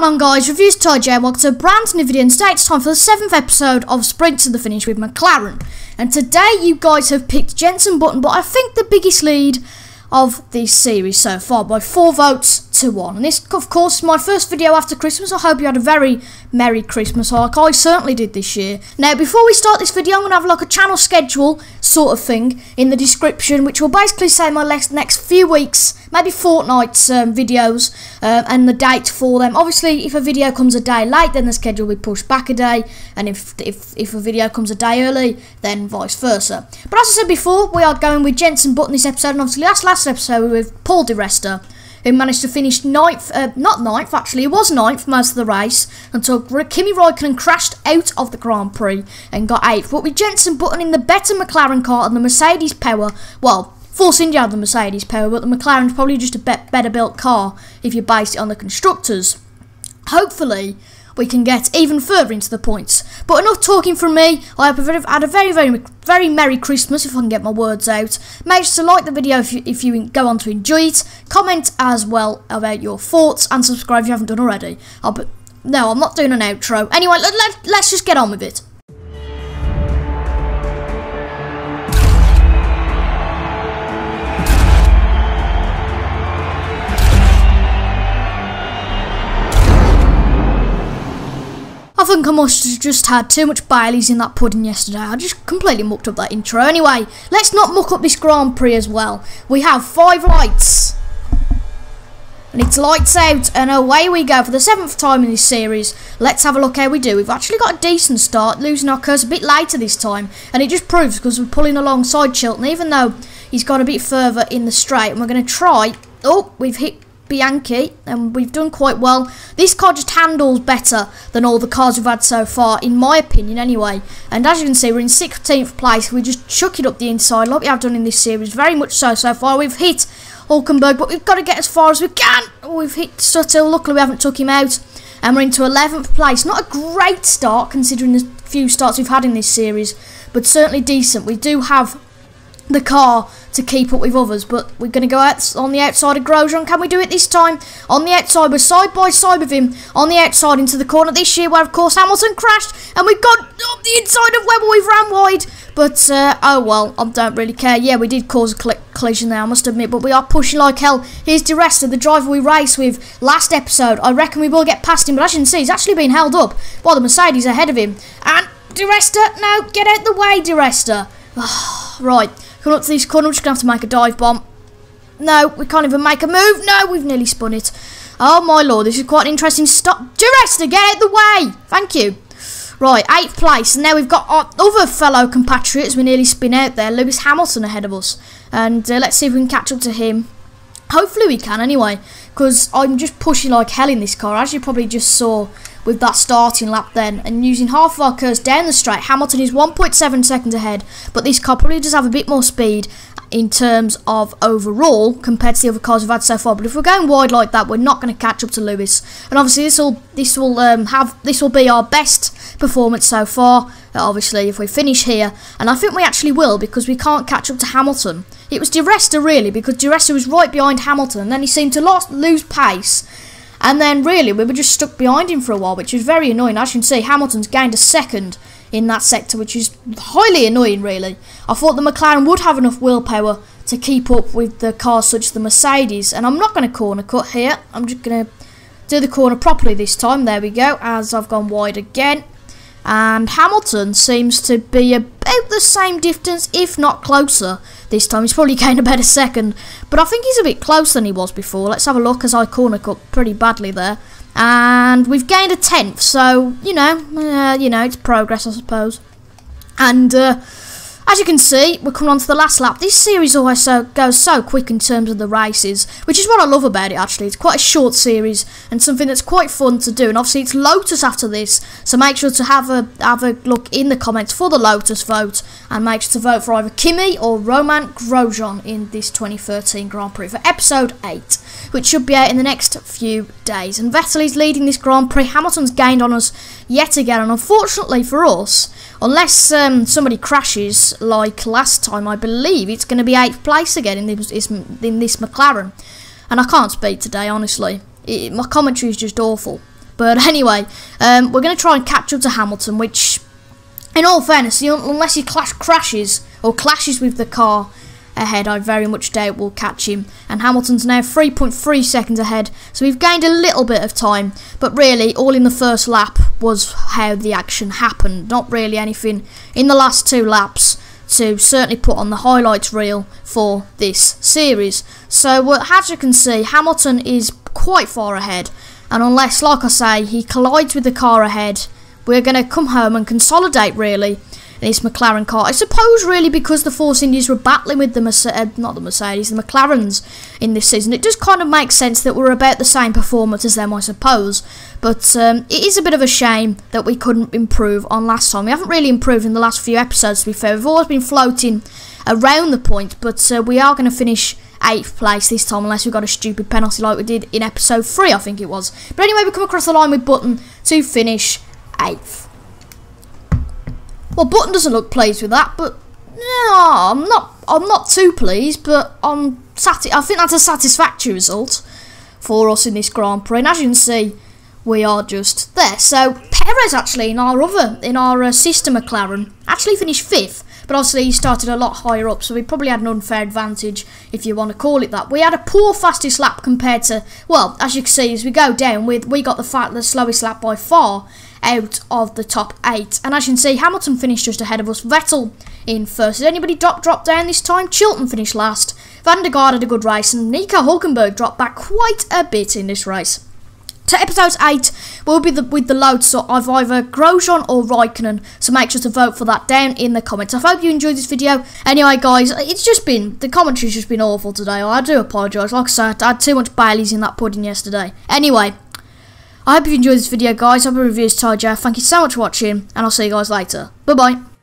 going on, guys? ReviewTIJ, welcome to a brand new video, and today it's time for the 7th episode of Sprint to the Finish with McLaren. And today you guys have picked Jenson Button, but I think the biggest lead of the series so far by 4 votes to 1. And this, of course, is my first video after Christmas. I hope you had a very Merry Christmas, like I certainly did this year. Now, before we start this video, I'm going to have like a channel schedule sort of thing in the description, which will basically say my next few weeks, maybe fortnights videos and the date for them. Obviously, if a video comes a day late, then the schedule will be pushed back a day, and if a video comes a day early, then vice versa. But as I said before, we are going with Jenson Button this episode, and obviously last episode we were with Paul di Resta, who managed to finish ninth for most of the race, until Kimi Räikkönen crashed out of the Grand Prix and got 8th. But with Jenson Button in the better McLaren car and the Mercedes power, well, Force India had the Mercedes power, but the McLaren's probably just a better built car if you base it on the constructors. Hopefully we can get even further into the points. But enough talking from me. I hope I've had a very, very Merry Christmas, if I can get my words out. Make sure to like the video if you go on to enjoy it. Comment as well about your thoughts, and subscribe if you haven't done already. No, I'm not doing an outro. Anyway, let's just get on with it. I think I must have just had too much Baileys in that pudding yesterday. I just completely mucked up that intro. Anyway, let's not muck up this Grand Prix as well. We have 5 lights. And it's lights out, and away we go for the 7th time in this series. Let's have a look how we do. We've actually got a decent start, losing our curse a bit later this time. And it just proves because we're pulling alongside Chilton, even though he's gone a bit further in the straight. And we're going to try... Oh, we've hit Bianchi, and we've done quite well. This car just handles better than all the cars we've had so far, in my opinion anyway. And as you can see, we're in 16th place. We just chuck it up the inside like we have done in this series, very much so far. We've hit Hulkenberg, but we've got to get as far as we can. We've hit Suttle, luckily we haven't took him out, and we're into 11th place. Not a great start considering the few starts we've had in this series, but certainly decent. We do have the car to keep up with others, but we're going to go out on the outside of Grosjean. Can we do it this time? On the outside, we're side by side with him, on the outside into the corner this year, where of course Hamilton crashed, and we've got up the inside of Webber. We've ran wide, but oh well, I don't really care. Yeah, we did cause a collision there, I must admit, but we are pushing like hell. Here's di Resta, the driver we raced with last episode. I reckon we will get past him, but as you can see, he's actually been held up by the Mercedes ahead of him. And di Resta, no, get out the way, di Resta. Right, coming up to this corner, we're just going to have to make a dive bomb. No, we can't even make a move. No, we've nearly spun it. Oh my lord, this is quite an interesting stop. Di Resta, get out the way! Thank you. Right, 8th place, and now we've got our other fellow compatriots. We nearly spin out there, Lewis Hamilton ahead of us. And let's see if we can catch up to him. Hopefully we can anyway, because I'm just pushing like hell in this car, as you probably just saw with that starting lap then, and using half of our curves down the straight. Hamilton is 1.7 seconds ahead, but this car probably does have a bit more speed in terms of overall compared to the other cars we've had so far. But if we're going wide like that, we're not going to catch up to Lewis. And obviously this will be our best performance so far, obviously, if we finish here. And I think we actually will, because we can't catch up to Hamilton. It was di Resta really, because di Resta was right behind Hamilton, and then he seemed to lose pace. And then, really, we were just stuck behind him for a while, which was very annoying. As you can see, Hamilton's gained a second in that sector, which is highly annoying, really. I thought the McLaren would have enough willpower to keep up with the cars such as the Mercedes. And I'm not going to corner cut here. I'm just going to do the corner properly this time. There we go, as I've gone wide again. And Hamilton seems to be about the same distance, if not closer. This time he's probably gained a better second, but I think he's a bit closer than he was before. Let's have a look, as I corner cut pretty badly there, and we've gained a 10th. So you know, it's progress, I suppose. And as you can see, we're coming on to the last lap. This series always goes so quick in terms of the races, which is what I love about it, actually. It's quite a short series and something that's quite fun to do. And obviously, it's Lotus after this, so make sure to have a look in the comments for the Lotus vote, and make sure to vote for either Kimi or Romain Grosjean in this 2013 Grand Prix for Episode 8, which should be out in the next few days. And Vettel is leading this Grand Prix. Hamilton's gained on us yet again, and unfortunately for us, unless somebody crashes like last time, I believe it's going to be 8th place again in this McLaren. And I can't speak today, honestly. My commentary is just awful. But anyway, we're going to try and catch up to Hamilton, which, in all fairness, unless he clashes with the car ahead, I very much doubt we'll catch him. And Hamilton's now 3.3 seconds ahead, so we've gained a little bit of time, but really all in the first lap was how the action happened, not really anything in the last two laps to certainly put on the highlights reel for this series. So as you can see, Hamilton is quite far ahead, and unless, like I say, he collides with the car ahead, we're going to come home and consolidate really this McLaren car, I suppose, really, because the Force Indias were battling with the McLarens in this season. It does kind of make sense that we're about the same performance as them, I suppose, but it is a bit of a shame that we couldn't improve on last time. We haven't really improved in the last few episodes, to be fair. We've always been floating around the point, but we are going to finish 8th place this time, unless we got a stupid penalty like we did in episode 3, I think it was. But anyway, we come across the line with Button to finish 8th. Well, Button doesn't look pleased with that, but no, I'm not too pleased, but I think that's a satisfactory result for us in this Grand Prix. And as you can see, we are just there. So Perez, actually, in our sister McLaren, actually finished 5th, but obviously he started a lot higher up, so we probably had an unfair advantage, if you want to call it that. We had a poor fastest lap compared to, well, as you can see, as we go down, we got the slowest lap by far out of the top 8. And as you can see, Hamilton finished just ahead of us. Vettel in first. Did anybody drop down this time? Chilton finished last. Van der Garde had a good race, and Nico Hulkenberg dropped back quite a bit in this race. To episode 8, we'll be with the loads of either Grosjean or Räikkönen, so make sure to vote for that down in the comments. I hope you enjoyed this video. Anyway, guys, the commentary's just been awful today. I do apologise. Like I said, I had too much Baileys in that pudding yesterday. Anyway, I hope you enjoyed this video, guys. I've been ReviewTIJ. Thank you so much for watching, and I'll see you guys later. Bye-bye.